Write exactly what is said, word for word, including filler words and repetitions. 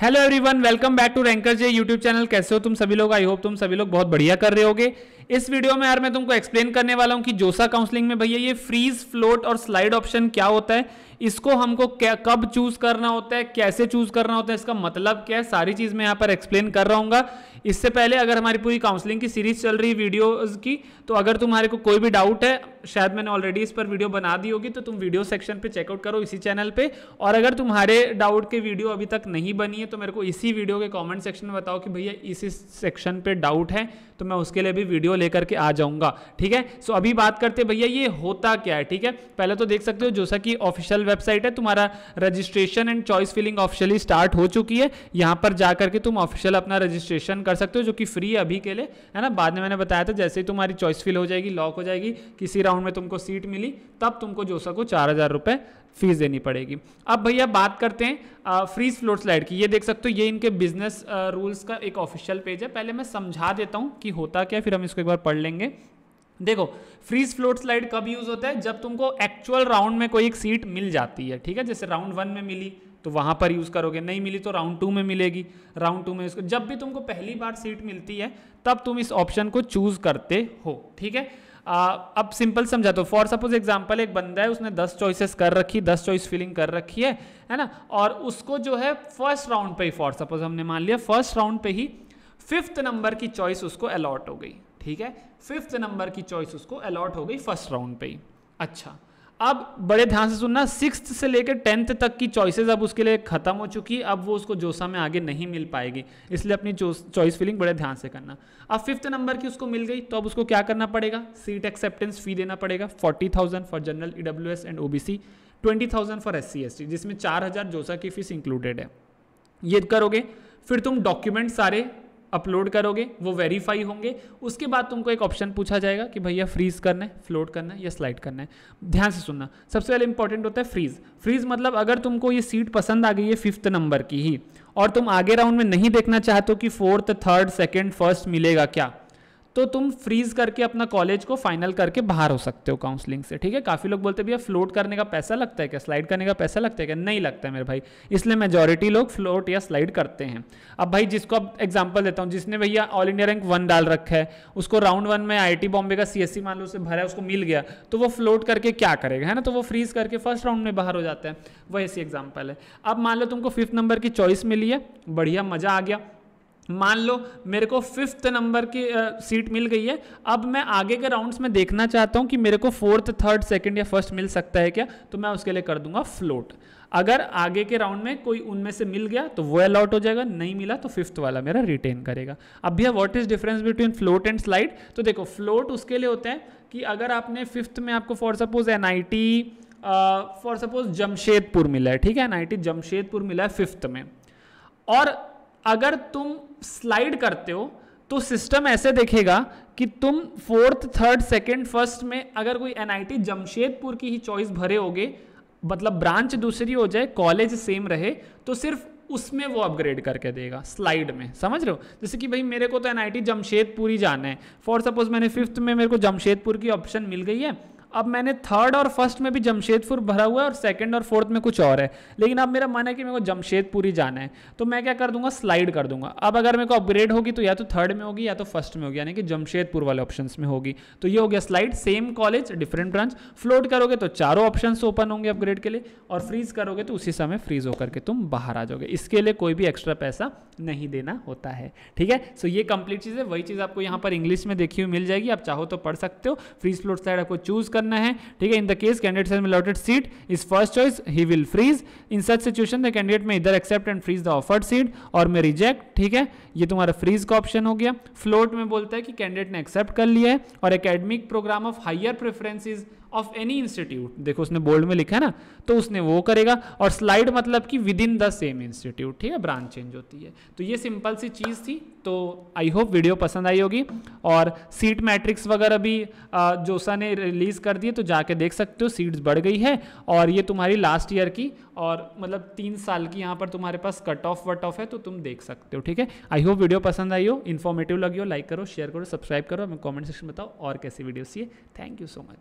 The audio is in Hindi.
Hello everyone, welcome back to ranker J YouTube channel. कैसे हो तुम सभी लोग? आई होप तुम सभी लोग बहुत बढ़िया कर रहे होगे। इस वीडियो में यार मैं तुमको एक्सप्लेन करने वाला हूं कि जोसा काउंसलिंग में भैया ये फ्रीज, फ्लोट और स्लाइड ऑप्शन क्या होता है, इसको हमको कब चूज करना होता है, कैसे चूज करना होता है, इसका मतलब क्या है, सारी चीज मैं यहाँ पर एक्सप्लेन कर रहा हूँगा। इससे पहले अगर हमारी पूरी काउंसलिंग की सीरीज चल रही है वीडियोज की, तो अगर तुम्हारे को कोई भी डाउट है, शायद मैंने ऑलरेडी इस पर वीडियो बना दी होगी, तो तुम वीडियो सेक्शन पे चेकआउट करो इसी चैनल पे। और अगर तुम्हारे डाउट के वीडियो अभी तक नहीं बनी है, तो मेरे को इसी वीडियो के कमेंट सेक्शन में बताओ कि भैया इसी सेक्शन पे डाउट है, तो मैं उसके लिए भी वीडियो लेकर के आ जाऊंगा। ठीक है, सो अभी बात करते हैं भैया ये होता क्या है। ठीक है, पहले तो देख सकते हो जोसा की ऑफिशियल वेबसाइट है, तुम्हारा registration and choice filling officially start हो चुकी है। यहाँ पर जाकर के तुम ऑफिशियल अपना रजिस्ट्रेशन कर सकते हो, जो कि फ्री है अभी के लिए, है ना। बाद में मैंने बताया था जैसे ही तुम्हारी चॉइस फिल हो जाएगी, लॉक हो जाएगी, किसी राउंड में तुमको सीट मिली, तब तुमको जोसा को चार हजार रुपए फीस देनी पड़ेगी। अब भैया बात करते हैं फ्रीज फ्लोट स्लाइड की। ये देख सकते हो, ये इनके बिजनेस रूल्स का एक ऑफिशियल पेज है। पहले मैं समझा देता हूँ कि होता क्या, फिर हम इसको एक बार पढ़ लेंगे। देखो, फ्रीज फ्लोट स्लाइड कब यूज होता है, जब तुमको एक्चुअल राउंड में कोई एक सीट मिल जाती है। ठीक है, जैसे राउंड वन में मिली तो वहाँ पर यूज़ करोगे, नहीं मिली तो राउंड टू में मिलेगी, राउंड टू में यूज़। जब भी तुमको पहली बार सीट मिलती है, तब तुम इस ऑप्शन को चूज़ करते हो। ठीक है, आ, अब सिंपल समझा दो। फॉर सपोज एग्जांपल, एक बंदा है, उसने दस चॉइसेस कर रखी, दस चॉइस फिलिंग कर रखी है, है ना। और उसको जो है फर्स्ट राउंड पे ही, फॉर सपोज हमने मान लिया, फर्स्ट राउंड पे ही फिफ्थ नंबर की चॉइस उसको अलॉट हो गई। ठीक है, फिफ्थ नंबर की चॉइस उसको अलॉट हो गई फर्स्ट राउंड पे ही। अच्छा, अब बड़े ध्यान से सुनना, सिक्स्थ से लेकर टेंथ तक की चॉइसेस अब उसके लिए खत्म हो चुकी है, अब वो उसको जोसा में आगे नहीं मिल पाएगी, इसलिए अपनी चॉइस फिलिंग बड़े ध्यान से करना। अब फिफ्थ नंबर की उसको मिल गई, तो अब उसको क्या करना पड़ेगा, सीट एक्सेप्टेंस फी देना पड़ेगा। Forty thousand for general, EWS and OBC, twenty thousand for S C S T, जिसमें चार हज़ार जोसा की फीस इंक्लूडेड है। ये करोगे, फिर तुम डॉक्यूमेंट सारे अपलोड करोगे, वो वेरीफाई होंगे। उसके बाद तुमको एक ऑप्शन पूछा जाएगा कि भैया फ्रीज करना है, फ्लोट करना है या स्लाइड करना है। ध्यान से सुनना, सबसे पहले इंपॉर्टेंट होता है फ्रीज। फ्रीज मतलब अगर तुमको ये सीट पसंद आ गई है फिफ्थ नंबर की ही, और तुम आगे राउंड में नहीं देखना चाहते हो कि फोर्थ, थर्ड, सेकेंड, फर्स्ट मिलेगा क्या, तो तुम फ्रीज करके अपना कॉलेज को फाइनल करके बाहर हो सकते हो काउंसलिंग से। ठीक है, काफ़ी लोग बोलते भैया फ्लोट करने का पैसा लगता है क्या, स्लाइड करने का पैसा लगता है क्या? नहीं लगता है मेरे भाई, इसलिए मेजॉरिटी लोग फ्लोट या स्लाइड करते हैं। अब भाई जिसको, अब एग्जांपल देता हूँ, जिसने भैया ऑल इंडिया रैंक वन डाल रखा है, उसको राउंड वन में आई आई टी बॉम्बे का सी एस सी मान लो से भरा है, उसको मिल गया, तो वो फ्लोट करके क्या करेगा, है ना, तो वो फ्रीज करके फर्स्ट राउंड में बाहर हो जाता है। वैसी एग्जाम्पल है। अब मान लो तुमको फिफ्थ नंबर की चॉइस मिली है, बढ़िया मज़ा आ गया, मान लो मेरे को फिफ्थ नंबर की आ, सीट मिल गई है। अब मैं आगे के राउंड्स में देखना चाहता हूँ कि मेरे को फोर्थ, थर्ड, सेकंड या फर्स्ट मिल सकता है क्या, तो मैं उसके लिए कर दूंगा फ्लोट। अगर आगे के राउंड में कोई उनमें से मिल गया तो वो अलॉट हो जाएगा, नहीं मिला तो फिफ्थ वाला मेरा रिटेन करेगा। अब भैया what is difference between float and slide, तो देखो फ्लोट उसके लिए होते हैं कि अगर आपने फिफ्थ में आपको for suppose N I T for suppose Jamshedpur मिला है, ठीक है, एन आई टी जमशेदपुर मिला है फिफ्थ में, और अगर तुम स्लाइड करते हो तो सिस्टम ऐसे देखेगा कि तुम फोर्थ, थर्ड, सेकेंड, फर्स्ट में अगर कोई एनआईटी जमशेदपुर की ही चॉइस भरे होगे, मतलब ब्रांच दूसरी हो जाए, कॉलेज सेम रहे, तो सिर्फ उसमें वो अपग्रेड करके देगा स्लाइड में। समझ रहे हो, जैसे कि भाई मेरे को तो एनआईटी जमशेदपुर ही जाना है, फॉर सपोज मैंने फिफ्थ में मेरे को जमशेदपुर की ऑप्शन मिल गई है, अब मैंने थर्ड और फर्स्ट में भी जमशेदपुर भरा हुआ है, और सेकंड और फोर्थ में कुछ और है, लेकिन अब मेरा मन है कि मेरे को जमशेदपुर ही जाना है, तो मैं क्या कर दूंगा, स्लाइड कर दूंगा। अब अगर मेरे को अपग्रेड होगी तो या तो थर्ड में होगी या तो फर्स्ट में होगी, यानी कि जमशेदपुर वाले ऑप्शंस में होगी। तो ये हो गया slide, same college different branch. Float करोगे तो चारों ऑप्शन ओपन होंगे अपग्रेड के लिए, और फ्रीज करोगे तो उसी समय फ्रीज होकर के तुम बाहर आ जाओगे। इसके लिए कोई भी एक्स्ट्रा पैसा नहीं देना होता है। ठीक है, सो ये कंप्लीट चीज़ है। वही चीज़ आपको यहाँ पर इंग्लिश में देखी हुई मिल जाएगी, आप चाहो तो पढ़ सकते हो। फ्रीज फ्लोट स्लाइड आपको चूज करना है। ठीक है, in the case candidate has allotted seat is first choice, he will freeze. In such situation the candidate में इधर accept and freeze the offered seat और में रिजेक्ट। ठीक है, ये तुम्हारा फ्रीज का ऑप्शन हो गया। फ्लोट में बोलता है कि कैंडिडेट ने एक्सेप्ट कर लिया है और academic program of higher preferences of any institute, देखो उसने बोल्ड में लिखा है ना, तो उसने वो करेगा। और स्लाइड मतलब कि within the same institute, ठीक है, ब्रांच चेंज होती है। तो ये सिंपल सी चीज़ थी। तो आई होप वीडियो पसंद आई होगी, और सीट मैट्रिक्स वगैरह भी जोसा ने रिलीज़ कर दिए, तो जाके देख सकते हो, सीट्स बढ़ गई है। और ये तुम्हारी लास्ट ईयर की और मतलब तीन साल की यहाँ पर तुम्हारे पास कट ऑफ वट ऑफ है, तो तुम देख सकते हो। ठीक है, आई होप वीडियो पसंद आई हो, इन्फॉर्मेटिव लगी हो। लाइक करो, शेयर करो, सब्सक्राइब करो, हमें कॉमेंट सेक्शन बताओ और कैसी वीडियो चाहिए। Thank you so much.